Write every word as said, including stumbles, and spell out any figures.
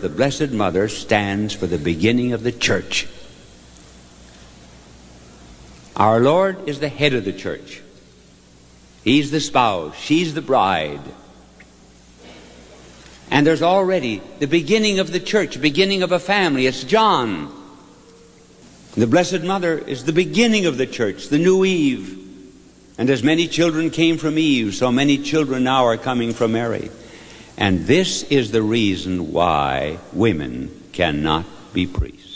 The Blessed Mother stands for the beginning of the church. Our Lord is the head of the church. He's the spouse. She's the bride. And there's already the beginning of the church, beginning of a family. It's John. The Blessed Mother is the beginning of the church, the new Eve. And as many children came from Eve, so many children now are coming from Mary. And this is the reason why women cannot be priests.